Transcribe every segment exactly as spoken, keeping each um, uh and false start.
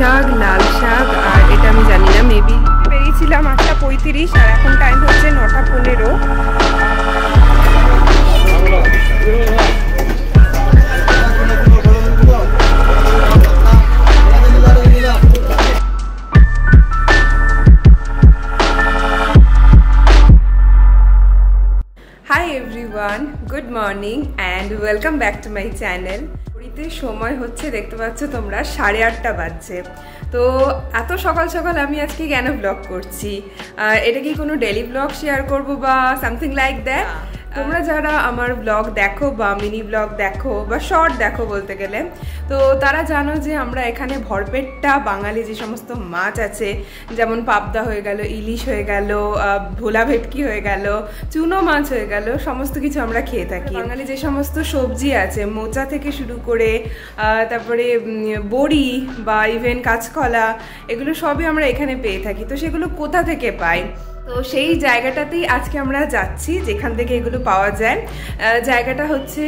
শাক, লাল শাক, আর এটা আমি জানি না, মেবি বেরিয়েছিলাম আটটা পঁয়ত্রিশ আর এখন টাইম হচ্ছে নটা পনেরো। Good morning and welcome back to my channel. ঘড়িতে সময় হচ্ছে দেখতে পাচ্ছ তোমরা সাড়ে আটটা বাজছে। তো এত সকাল সকাল আমি আজকে কেন ব্লগ করছি, এটা কি কোনো ডেলি ব্লগ শেয়ার করব বা সামথিং লাইক দ্যাট। তোমরা যারা আমার ব্লগ দেখো বা মিনি ব্লগ দেখো বা শর্ট দেখো বলতে গেলে, তো তারা জানো যে আমরা এখানে ভরপেটটা বাঙালি যে সমস্ত মাছ আছে, যেমন পাবদা হয়ে গেল, ইলিশ হয়ে গেল, ভোলা ভেটকি হয়ে গেল, চুনো মাছ হয়ে গেল, সমস্ত কিছু আমরা খেয়ে থাকি। বাঙালি যে সমস্ত সবজি আছে, মোচা থেকে শুরু করে তারপরে বড়ি বা ইভেন কাঁচকলা, এগুলো সবই আমরা এখানে পেয়ে থাকি। তো সেগুলো কোথা থেকে পাই, তো সেই জায়গাটাতেই আজকে আমরা যাচ্ছি যেখান থেকে এগুলো পাওয়া যায়। জায়গাটা হচ্ছে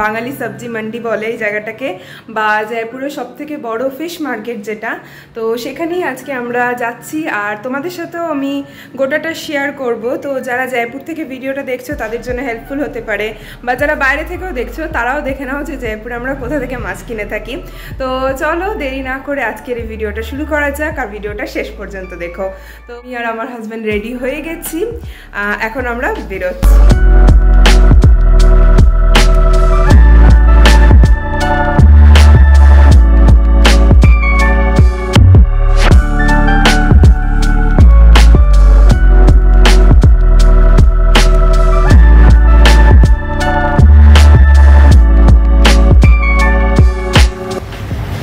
বাঙালি সবজি মান্ডি বলে এই জায়গাটাকে, বা জয়পুরের সব থেকে বড় ফিশ মার্কেট যেটা, তো সেখানেই আজকে আমরা যাচ্ছি। আর তোমাদের সাথেও আমি গোটাটা শেয়ার করব, তো যারা জয়পুর থেকে ভিডিওটা দেখছো তাদের জন্য হেল্পফুল হতে পারে, বা যারা বাইরে থেকেও দেখছো তারাও দেখে নাও যে জয়পুরে আমরা কোথা থেকে মাছ কিনে থাকি। তো চলো দেরি না করে আজকের এই ভিডিওটা শুরু করা যাক আর ভিডিওটা শেষ পর্যন্ত দেখো। তো আমি আর আমার হাজব্যান্ড রেডি হয়ে গেছি, এখন আমরা বেরোচ্ছি।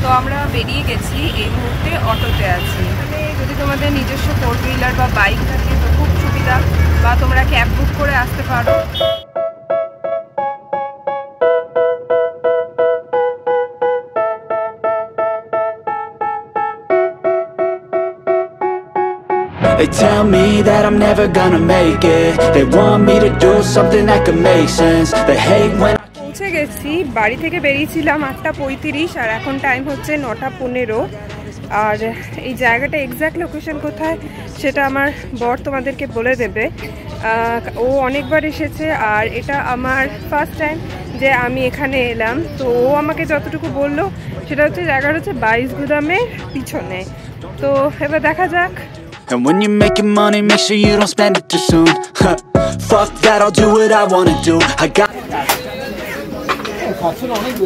তো আমরা বেরিয়ে গেছি, এই মুহূর্তে অটোতে আছি। যদি তোমাদের নিজস্ব ফোর হুইলার বা বাইক থাকে তো খুব সুবিধা, বা তোমরা ক্যাব বুক করে আসতে পারো। They tell me that I'm never gonna make it. They want me to do something that can make sense. They hate when পৌঁছে গেছি। বাড়ি থেকে বেরিয়েছিলাম আটটা পঁয়ত্রিশ আর এখন টাইম হচ্ছে নটা পনেরো। আর এই জায়গাটা এক্স্যাক্ট লোকেশন কোথায় সেটা আমার বর তোমাদেরকে বলে দেবে, ও অনেকবার এসেছে আর এটা আমার ফার্স্ট টাইম যে আমি এখানে এলাম। তো ও আমাকে যতটুকু বললো সেটা হচ্ছে জায়গাটা হচ্ছে বাইশ গুদামের পিছনে। তো এবার দেখা যাক। ভেটকি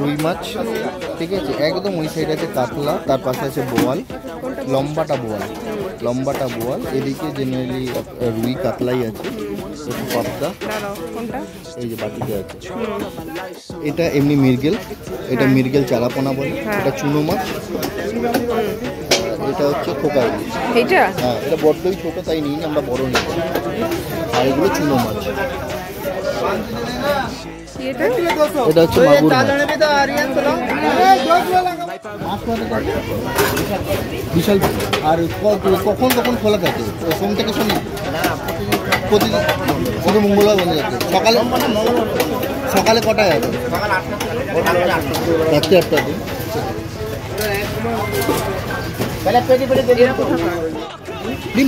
রুই মাছ, ঠিক আছে, একদম ওই সাইড আছে কাতলা, তার পাশে আছে বোয়াল, লম্বাটা বোয়াল, লম্বাটা বোয়াল। এদিকে জেনারেলি রুই কাতলাই আছে, পাবদা, এই যে বাটিতে আছে, এটা এমনি মৃগেল, এটা মৃগেল চারাপোনা বলে, এটা চুনো মাছ, এটা হচ্ছে খোকা, এইটা হ্যাঁ এটা বড়ই ছোট তাই নিই আমরা, বড় নিই। আর এগুলো চুনো মাছ, এটা হচ্ছে মাগুর বিশাল। আর কখন কখন খোলা থাকে, সোম থেকে শনি, প্রতিদিন প্রতি মঙ্গলবার বন্ধ থাকে। সকালে সকালে কটায় আছে, রাত্রি আটটা দিন।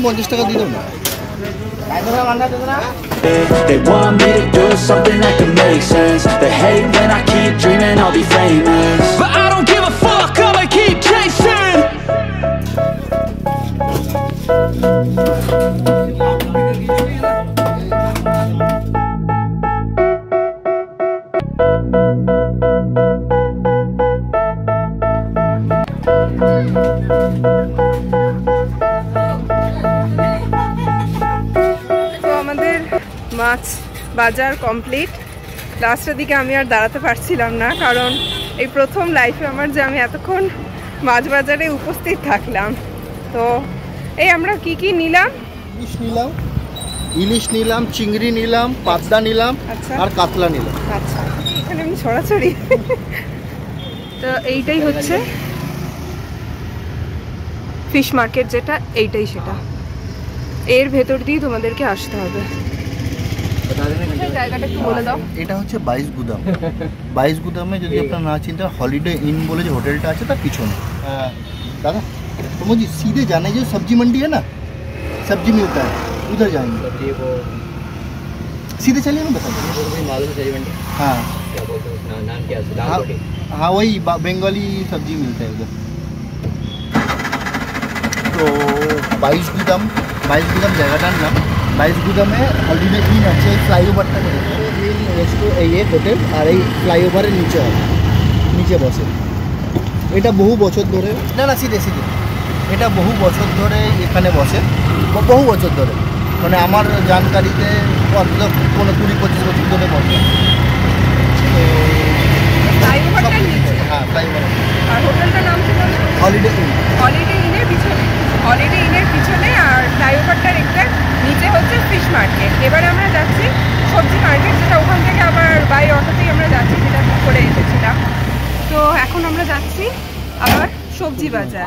পঞ্চাশ টাকা দিয়ে দেবো না। They want me to do something that can make sense. They hate when I keep dreaming I'll be famous, but I don't give a fuck, I'ma keep chasing. মাছ বাজার কমপ্লিট। লাস্টের দিকে আমি আর দাঁড়াতে পারছিলাম না, কারণ এই প্রথম লাইফে আমার যে আমি এতক্ষণ মাছ বাজারে উপস্থিত থাকলাম। তো এই আমরা কি কি নিলাম, ইলিশ নিলাম, ইলিশ নিলাম, চিংড়ি নিলাম, পাতলা নিলাম আর কাতলা নিলাম। আচ্ছা, এখানে আমি ছড়াছড়ি। তো এইটাই হচ্ছে ফিশ মার্কেট, যেটা এইটাই সেটা। এর ভেতর দিয়ে তোমাদেরকে আসতে হবে। জায়গাটা একটু বলে দাও। এটা হচ্ছে বাইশ গুদাম। বাইশ গুদামে যদি আপনার না চিন্তা, হলিডে ইন বলে যে হোটেলটা আছে তার পিছনে। দাদা তুমি যে সিধে জানে যে সবজি মন্ডি হ্যাঁ না, সবজি মিলতা হ্যাঁ, উধর যায়নি সিধে চলিয়ে না বতা। হ্যাঁ हाँ वही बंगाली सब्जी मिलता है उधर। तो बाईस गुदम बाईस गुदम जगह नाम बाईस गुदम है। हॉलिडे इन अच्छे फ्लाईओवर तक रेस्टो ये होटेल और फ्लाईओवर नीचे नीचे बसे। এটা বহু বছর ধরে, না না সিধে সিধে, এটা বহু বছর ধরে এখানে বসে, বহু বছর ধরে, মানে আমার জানকারিতে অন্তত কোনো কুড়ি পঁচিশ বছর ধরে বসে। এবার আমরা যাচ্ছি সবজি মার্কেট, যেটা ওখান থেকে আবার বাই অটোতেই আমরা যাচ্ছি, যেটা করে এসেছিলাম। তো এখন আমরা যাচ্ছি আবার সবজি বাজার।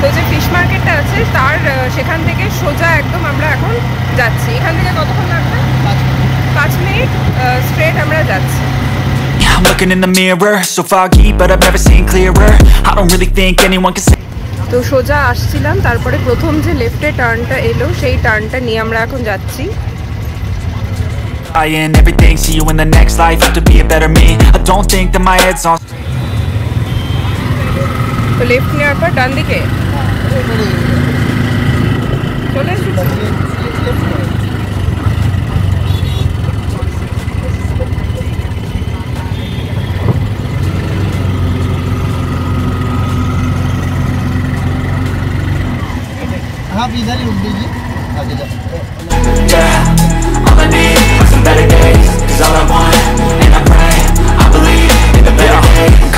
তো যে ফিশ মার্কেটটা আছে তার সেখান থেকে সোজা একদম আমরা এখন যাচ্ছি। এখান থেকে কতক্ষণ লাগবে? পাঁচ মিনিট স্ট্রেট আমরা যাচ্ছি। তো সোজা আসছিলাম, তারপরে প্রথম যে লেফটে টার্নটা এলো সেই টার্নটা নিয়ে আমরা এখন যাচ্ছি। তো লেফট নেওয়ার পর ডান দিকে চলে এসেছি। आप इधर ही रुक दीजिए, आगे जाओ। I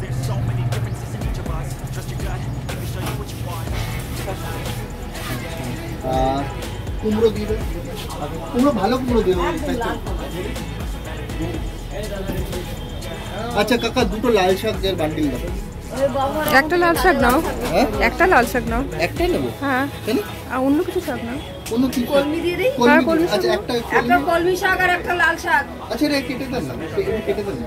there's so many differences in each of us. Trust your gut, it will show you what you want. Ah kumro dibe kumro bhalo kumro dibe. Acha kaka duto lal shak er bundle dao. একটা লাল শাক নাও, একটা লাল শাক নাও, একটাই নেব। হ্যাঁ আর অন্য কিছু শাক নাও, অন্য কি কলমি দিয়ে দেই। হ্যাঁ কলমি। আচ্ছা একটা একটা কলমি শাক আর একটা লাল শাক। আচ্ছা রে কেটে দাও না, কেটে দাও না।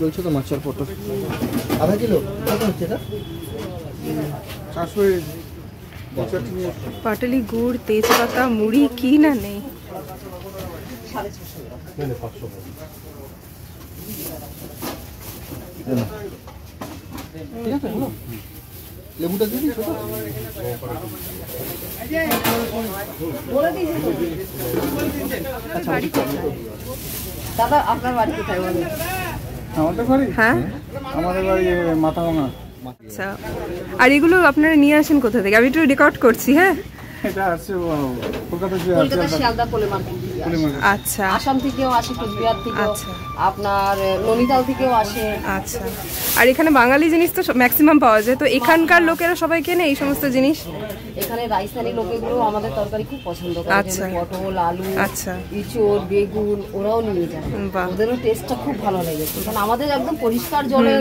বলছো তো মাছের পটল আধা কিলো কত হচ্ছে এটা? পাটালি গুড়, তেজপাতা, মুড়ি কি না নেই। লেবুটা দিয়ে দিছো তো? বলে দিয়েছি তো। আচ্ছা বাড়ি কোথায়? দাদা আপনার বাড়ি কোথায় বলুন? আমাদের বাড়ি? হ্যাঁ আমাদের বাড়ি মাথাভাঙা। আচ্ছা, আর এগুলো আপনারা নিয়ে আসেন কোথা থেকে? আমি একটু রেকর্ড করছি। হ্যাঁ, এটা আছে কলকাতা থেকে, কলকাতা শিয়ালদা পলি মার্কেট থেকে। আচ্ছা, আসাম থেকেও আসে, কুচবিহার থেকেও, আপনার ননিতাল থেকেও আসে। আচ্ছা, আর এখানে বাঙালি জিনিস তো ম্যাক্সিমাম পাওয়া যায়, তো এখানকার লোকেরা সবাই কেনে এই সমস্ত জিনিস। এখানে রাজস্থানী লোকেগুলো আমাদের তরকারি খুব পছন্দ করে, যেমন পটল, আলু, আচ্ছা ইচোর, বেগুন, ওরাও নিয়ে যায়। ওদেরও টেস্টটা খুব ভালো লাগে, কারণ আমাদের একদম পরিষ্কার জলে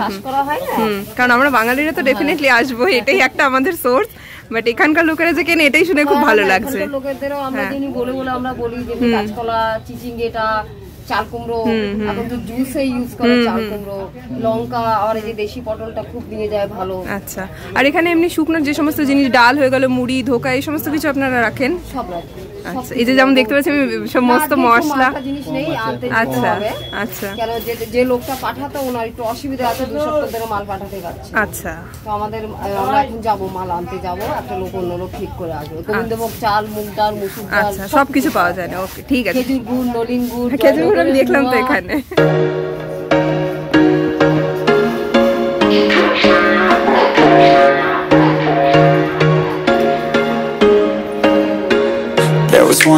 চাষ করা হয় না, কারণ আমরা বাঙালিরা তো ডেফিনেটলি আসবো, এটাই একটা আমাদের সোর্স। বাট এখানকার লোকেরা যে কেন এটাই শুনে খুব ভালো লাগছে। লোকেদেরও আমরা যিনি বলে বলে আমরা বলি যে কাঁচকলা, চিচিঙ্গেটা, চাল কুমড়ো, এখন তো জুসে ইউজ করে চাল কুমড়ো, লঙ্কা, আর এই যে দেশি পটলটা খুব নিয়ে যায় ভালো। আচ্ছা, আর এখানে এমনি শুকনো যে সমস্ত জিনিস, ডাল হয়ে গেল, মুড়ি, ধোকা, এই সমস্ত কিছু আপনারা রাখেন? সব রাখেন। আচ্ছা, এই যে যেমন দেখতে পাচ্ছি সমস্ত মশলা জিনিস নেই আনতে। আচ্ছা আচ্ছা, কেন যে যে লোকটা পাঠাতো ওনার একটু অসুবিধা আছে, দুই সপ্তাহ ধরে মাল পাঠাতে যাচ্ছে। আচ্ছা, তো আমাদের আমরা এখন যাব মাল আনতে যাব, একটা লোক অন্য লোক ঠিক করে আসবে। গোবিন্দভোগ চাল, মুগ ডাল, মুসুর ডাল, আচ্ছা সবকিছু পাওয়া যায় না। ওকে, ঠিক আছে। খেজুর গুড়, নলিন গুড়, খেজুর আমি দেখলাম তো এখানে।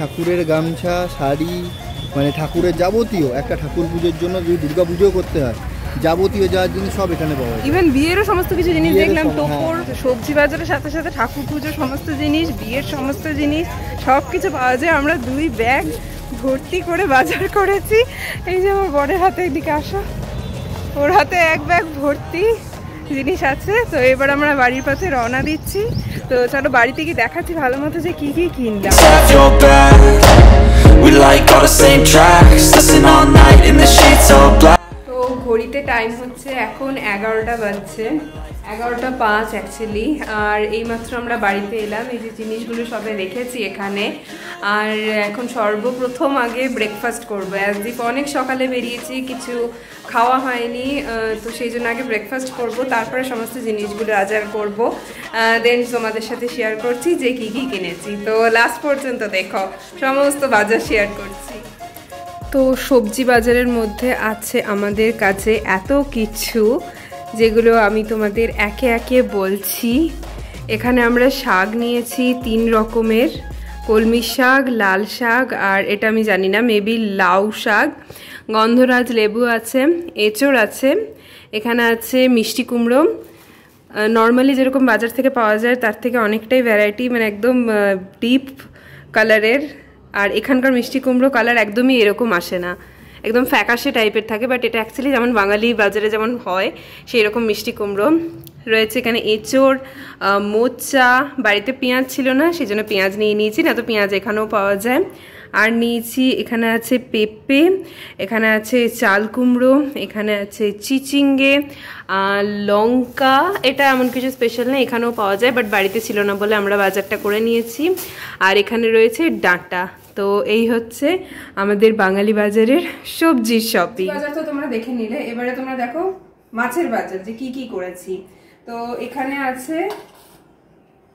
ঠাকুরের গামছা, শাড়ি, মানে ঠাকুরের যাবতীয়, একটা ঠাকুর পুজোর জন্য যদি দুর্গা পুজো করতে হয় যাবতীয় যা জিনিস সব এখানে পাওয়া যায়। ইভেন বিয়েরও সমস্ত কিছু জিনিস দেখলাম, টোপর, সবজি বাজারের সাথে সাথে ঠাকুর পুজোর সমস্ত জিনিস, বিয়ের সমস্ত জিনিস সব কিছু পাওয়া যায়। আমরা দুই ব্যাগ ভর্তি করে বাজার করেছি। এই যে আমার বরের হাতে, এদিকে আসা, ওর হাতে এক ব্যাগ ভর্তি জিনিস আছে। তো এবার আমরা বাড়ির পথে রওনা দিচ্ছি। তো চলো বাড়ি থেকে দেখাচ্ছি ভালো মতো যে কি কি কিনলাম। তো ঘড়িতে টাইম হচ্ছে এখন এগারোটা বাজছে, এগারোটা পাঁচ অ্যাকচুয়ালি। আর এইমাত্র আমরা বাড়িতে এলাম। এই যে জিনিসগুলো সবে রেখেছি এখানে। আর এখন সর্বপ্রথম আগে ব্রেকফাস্ট করবো, অ্যাজ ডিপ অনেক সকালে বেরিয়েছি, কিছু খাওয়া হয়নি, তো সেই জন্য আগে ব্রেকফাস্ট করবো, তারপরে সমস্ত জিনিসগুলো বাজার করবো, দেন তোমাদের সাথে শেয়ার করছি যে কী কী কিনেছি। তো লাস্ট পর্যন্ত দেখো, সমস্ত বাজার শেয়ার করছি। তো সবজি বাজারের মধ্যে আছে আমাদের কাছে এত কিছু যেগুলো আমি তোমাদের একে একে বলছি। এখানে আমরা শাক নিয়েছি তিন রকমের, কলমি শাক, লাল শাক, আর এটা আমি জানি না, মেবি লাউ শাক, গন্ধরাজ লেবু আছে, এঁচড় আছে, এখানে আছে মিষ্টি কুমড়ো। নর্মালি যেরকম বাজার থেকে পাওয়া যায় তার থেকে অনেকটাই ভ্যারাইটি, মানে একদম ডিপ কালারের। আর এখানকার মিষ্টি কুমড়ো কালার একদমই এরকম আসে না, একদম ফ্যাকাশে টাইপের থাকে, বাট এটা অ্যাকচুয়ালি যেমন বাঙালি বাজারে যেমন হয় সেই রকম মিষ্টি কুমড়ো রয়েছে। এখানে এঁচড়, মোচা, বাড়িতে পেঁয়াজ ছিল না সেই জন্য পেঁয়াজ নিয়ে নিয়েছি, না তো পেঁয়াজ এখানেও পাওয়া যায়। আর নিয়েছি, এখানে আছে পেঁপে, এখানে আছে চাল কুমড়ো, এখানে আছে চিচিঙ্গে, লঙ্কা, এটা এমন কিছু স্পেশাল না, এখানেও পাওয়া যায়, বাট বাড়িতে ছিল না বলে আমরা বাজারটা করে নিয়েছি। আর এখানে রয়েছে ডাঁটা। তো এই হচ্ছে আমাদের বাঙালি বাজারের সবজির শপিং। বাজার তো তোমরা দেখে নিলে, এবারে তোমরা দেখো মাছের বাজার যে কি কি করেছি। তো এখানে আছে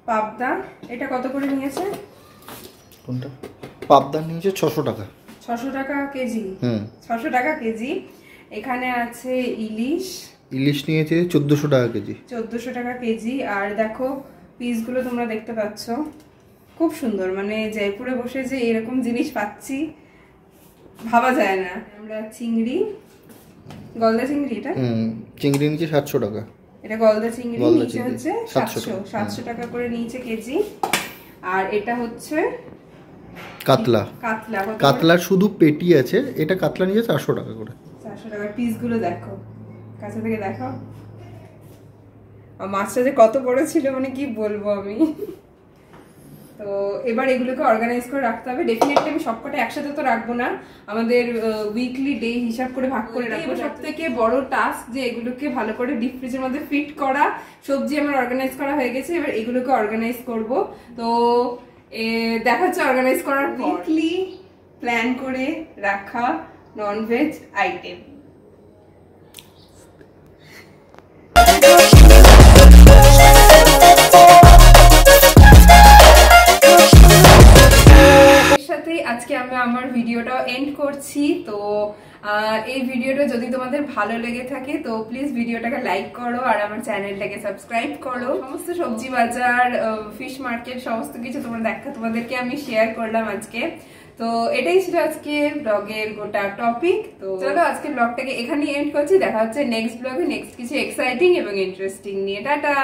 পাবদা, এটা কত করে নিয়েছে? কোনটা? পাবদা নিয়েছে ছশো টাকা, ছশো টাকা কেজি। হুম, ছশো টাকা কেজি। এখানে আছে ইলিশ, ইলিশ নিয়েছে চোদ্দশো টাকা কেজি, চোদ্দশো টাকা কেজি। আর দেখো পিসগুলো তোমরা দেখতে পাচ্ছ, খুব সুন্দর, মানে জয়পুরে বসে যে এরকম জিনিস পাচ্ছি ভাবা যায় না। আমরা চিংড়ি, গলদা চিংড়ি, এটা চিংড়ি নিচে সাতশো টাকা, এটা গলদা চিংড়ি নিচে হচ্ছে সাতশো, সাতশো টাকা করে নিচে কেজি। আর এটা হচ্ছে কাতলা, কাতলা, কাতলার শুধু পেটি আছে, এটা কাতলা নিচে চারশো টাকা করে, চারশো টাকা। পিসগুলো দেখো, কাছে থেকে দেখো, মাছটা যে কত বড় ছিল মানে কি বলবো আমি। তো এবার এগুলোকে অর্গানাইজ করে রাখতে হবে। ডেফিনেটলি আমি সবকটা একসাথে তো রাখবো না, আমাদের উইকলি ডে হিসাব করে ভাগ করে রাখবো। সব থেকে বড় টাস্ক যে এগুলোকে ভালো করে ডিপ ফ্রিজের মধ্যে ফিট করা। সবজি আমার অর্গানাইজ করা হয়ে গেছে, এবার এগুলোকে অর্গানাইজ করব। তো দেখা হচ্ছে অর্গানাইজ করার পর। উইকলি প্ল্যান করে রাখা ননভেজ আইটেম। আজকে আমি আমার ভিডিওটা এন্ড করছি। তো এই ভিডিওটা যদি তোমাদের ভালো লেগে থাকে তো প্লিজ ভিডিওটাকে লাইক করো আর আমার চ্যানেলটাকে সাবস্ক্রাইব করো। সমস্ত সবজি বাজার, ফিশ মার্কেট, সমস্ত কিছু তোমরা দেখা তোমাদেরকে আমি শেয়ার করলাম আজকে। তো এটাই ছিল আজকে ব্লগের গোটা টপিক। তো চলো আজকে ব্লগটাকে এখানেই এন্ড করছি। দেখা হচ্ছে নেক্সট ব্লগে নেক্সট কিছু এক্সাইটিং এবং ইন্টারেস্টিং নিয়ে। টাটা।